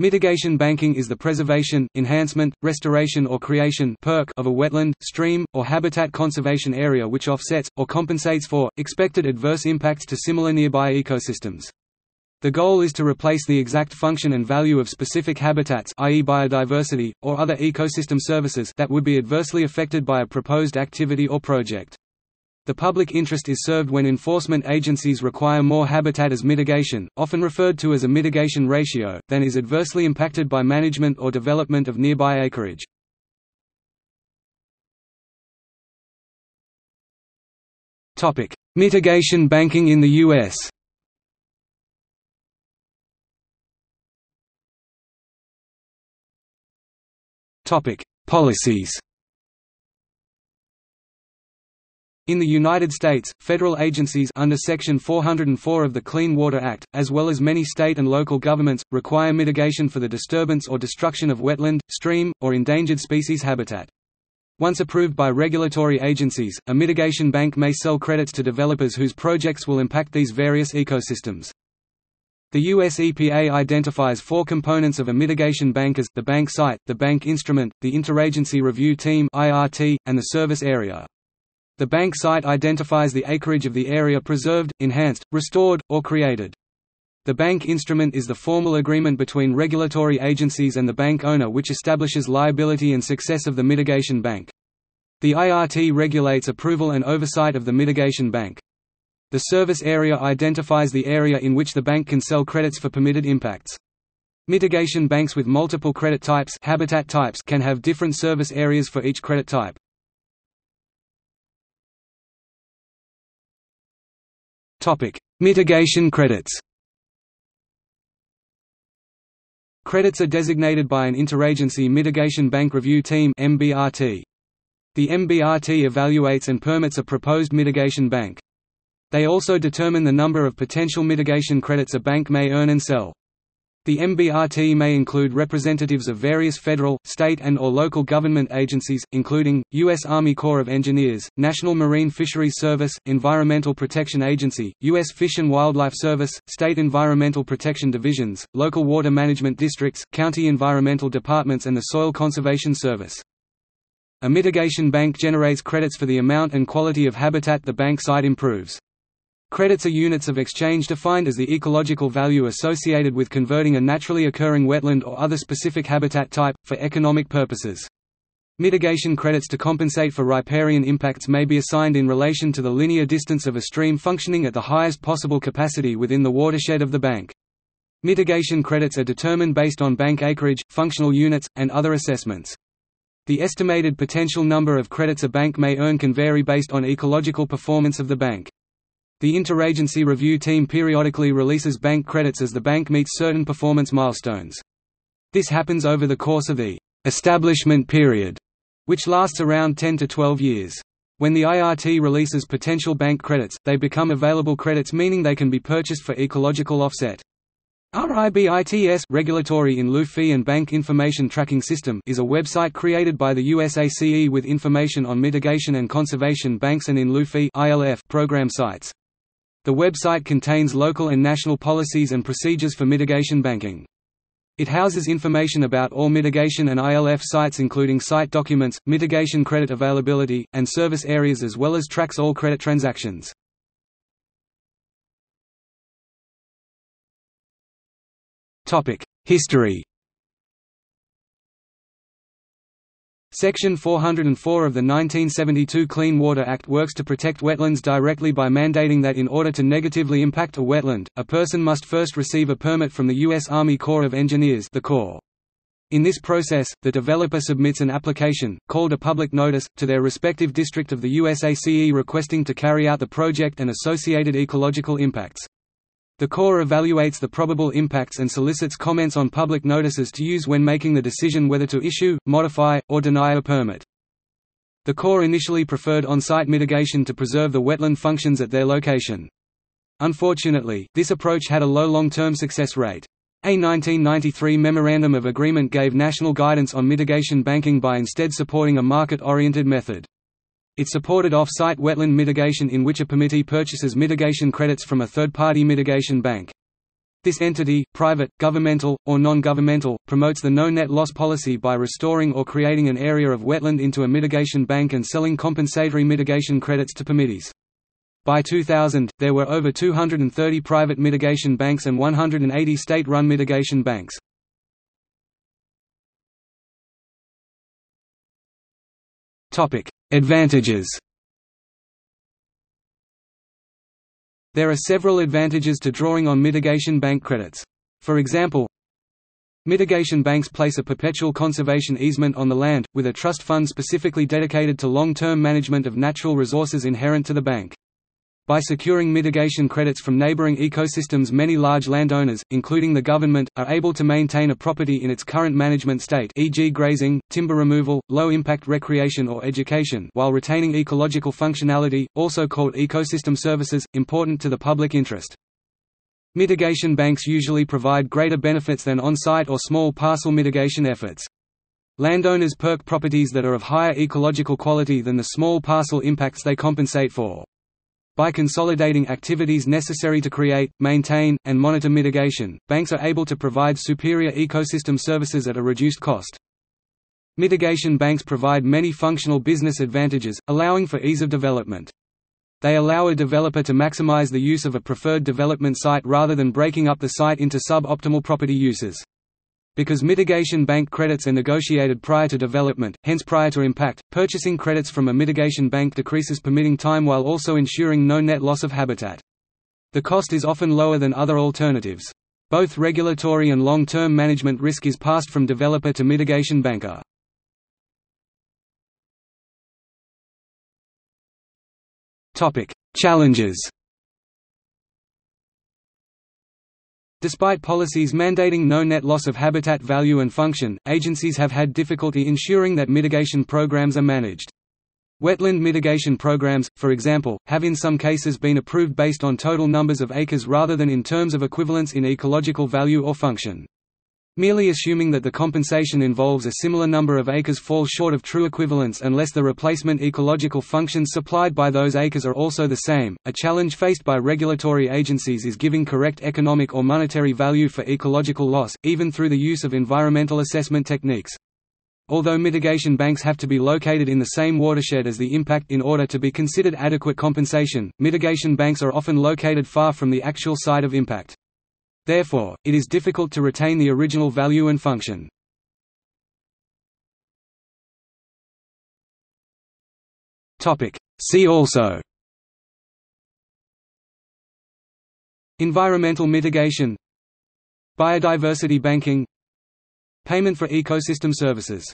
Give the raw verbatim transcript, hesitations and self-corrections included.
Mitigation banking is the preservation, enhancement, restoration or creation (P E R C) of a wetland, stream, or habitat conservation area which offsets, or compensates for, expected adverse impacts to similar nearby ecosystems. The goal is to replace the exact function and value of specific habitats, that is biodiversity, or other ecosystem services that would be adversely affected by a proposed activity or project. The public interest is served when enforcement agencies require more habitat as mitigation, often referred to as a mitigation ratio, than is adversely impacted by management or development of nearby acreage. Topic: Mitigation banking in the U S Topic: Policies. In the United States, federal agencies under Section four oh four of the Clean Water Act, as well as many state and local governments, require mitigation for the disturbance or destruction of wetland, stream, or endangered species habitat. Once approved by regulatory agencies, a mitigation bank may sell credits to developers whose projects will impact these various ecosystems. The U S E P A identifies four components of a mitigation bank as, the bank site, the bank instrument, the Interagency Review Team (I R T), and the service area. The bank site identifies the acreage of the area preserved, enhanced, restored, or created. The bank instrument is the formal agreement between regulatory agencies and the bank owner which establishes liability and success of the mitigation bank. The I R T regulates approval and oversight of the mitigation bank. The service area identifies the area in which the bank can sell credits for permitted impacts. Mitigation banks with multiple credit types, habitat types can have different service areas for each credit type. Topic: Mitigation credits. Credits are designated by an Interagency Mitigation Bank Review Team (M B R T). The M B R T evaluates and permits a proposed mitigation bank. They also determine the number of potential mitigation credits a bank may earn and sell. The M B R T may include representatives of various federal, state and or local government agencies, including, U S Army Corps of Engineers, National Marine Fisheries Service, Environmental Protection Agency, U S Fish and Wildlife Service, State Environmental Protection Divisions, local water management districts, county environmental departments and the Soil Conservation Service. A mitigation bank generates credits for the amount and quality of habitat the bank site improves. Credits are units of exchange defined as the ecological value associated with converting a naturally occurring wetland or other specific habitat type, for economic purposes. Mitigation credits to compensate for riparian impacts may be assigned in relation to the linear distance of a stream functioning at the highest possible capacity within the watershed of the bank. Mitigation credits are determined based on bank acreage, functional units, and other assessments. The estimated potential number of credits a bank may earn can vary based on ecological performance of the bank. The Interagency Review Team periodically releases bank credits as the bank meets certain performance milestones. This happens over the course of the establishment period, which lasts around ten to twelve years. When the I R T releases potential bank credits, they become available credits, meaning they can be purchased for ecological offset. RIBITS Regulatory InLieuFee and Bank Information Tracking System is a website created by the U S A C E with information on mitigation and conservation banks and InLieuFee program sites. The website contains local and national policies and procedures for mitigation banking. It houses information about all mitigation and I L F sites including site documents, mitigation credit availability, and service areas as well as tracks all credit transactions. History. Section four oh four of the nineteen seventy-two Clean Water Act works to protect wetlands directly by mandating that in order to negatively impact a wetland, a person must first receive a permit from the U S Army Corps of Engineers, the Corps. In this process, the developer submits an application, called a public notice, to their respective district of the U S A C E requesting to carry out the project and associated ecological impacts. The Corps evaluates the probable impacts and solicits comments on public notices to use when making the decision whether to issue, modify, or deny a permit. The Corps initially preferred on-site mitigation to preserve the wetland functions at their location. Unfortunately, this approach had a low long-term success rate. A nineteen ninety-three Memorandum of Agreement gave national guidance on mitigation banking by instead supporting a market-oriented method. It supported off-site wetland mitigation in which a permittee purchases mitigation credits from a third-party mitigation bank. This entity, private, governmental, or non-governmental, promotes the no-net loss policy by restoring or creating an area of wetland into a mitigation bank and selling compensatory mitigation credits to permittees. By two thousand, there were over two hundred thirty private mitigation banks and one hundred eighty state-run mitigation banks. Advantages. There are several advantages to drawing on mitigation bank credits. For example, mitigation banks place a perpetual conservation easement on the land, with a trust fund specifically dedicated to long-term management of natural resources inherent to the bank. By securing mitigation credits from neighboring ecosystems, many large landowners, including the government, are able to maintain a property in its current management state, for example grazing, timber removal, low-impact recreation or education, while retaining ecological functionality, also called ecosystem services, important to the public interest. Mitigation banks usually provide greater benefits than on-site or small parcel mitigation efforts. Landowners perk properties that are of higher ecological quality than the small parcel impacts they compensate for. By consolidating activities necessary to create, maintain, and monitor mitigation, banks are able to provide superior ecosystem services at a reduced cost. Mitigation banks provide many functional business advantages, allowing for ease of development. They allow a developer to maximize the use of a preferred development site rather than breaking up the site into sub-optimal property uses. Because mitigation bank credits are negotiated prior to development, hence prior to impact, purchasing credits from a mitigation bank decreases permitting time while also ensuring no net loss of habitat. The cost is often lower than other alternatives. Both regulatory and long-term management risk is passed from developer to mitigation banker. Challenges. Despite policies mandating no net loss of habitat value and function, agencies have had difficulty ensuring that mitigation programs are managed. Wetland mitigation programs, for example, have in some cases been approved based on total numbers of acres rather than in terms of equivalence in ecological value or function. Merely assuming that the compensation involves a similar number of acres falls short of true equivalence unless the replacement ecological functions supplied by those acres are also the same. A challenge faced by regulatory agencies is giving correct economic or monetary value for ecological loss, even through the use of environmental assessment techniques. Although mitigation banks have to be located in the same watershed as the impact in order to be considered adequate compensation, mitigation banks are often located far from the actual site of impact. Therefore, it is difficult to retain the original value and function. See also: environmental mitigation, biodiversity banking, payment for ecosystem services.